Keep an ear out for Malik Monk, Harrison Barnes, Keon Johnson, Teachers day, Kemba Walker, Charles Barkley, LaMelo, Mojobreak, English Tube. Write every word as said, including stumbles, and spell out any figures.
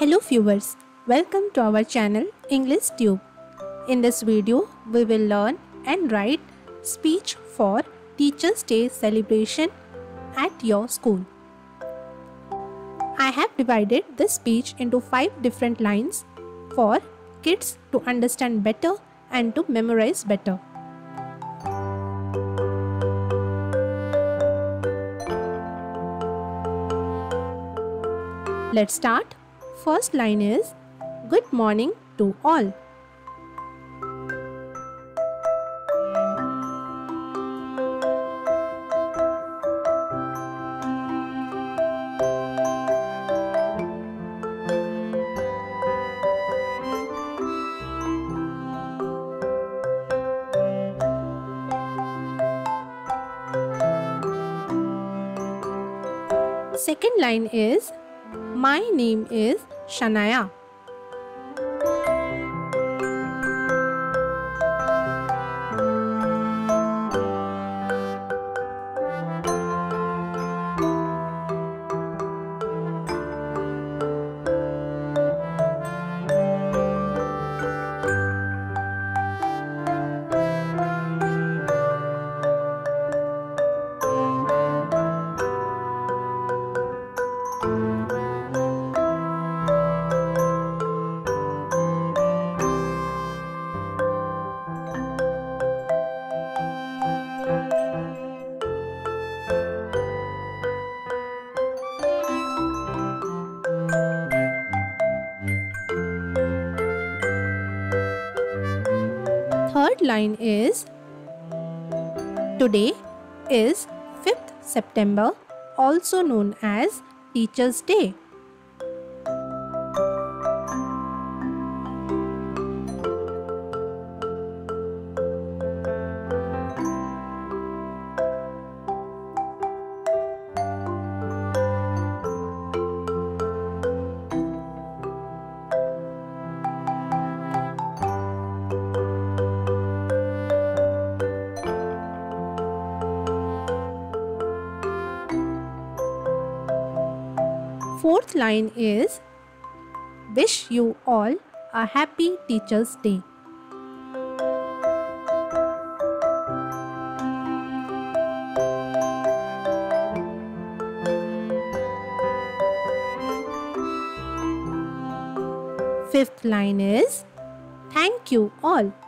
Hello viewers, welcome to our channel English Tube. In this video, we will learn and write speech for Teachers' Day celebration at your school. I have divided this speech into five different lines for kids to understand better and to memorize better. Let's start. First line is "Good morning to all." Second line is "My name is Shania." Third line is "Today is fifth September, also known as Teachers' Day." Fourth line is "Wish you all a happy Teachers' Day." Fifth line is "Thank you all."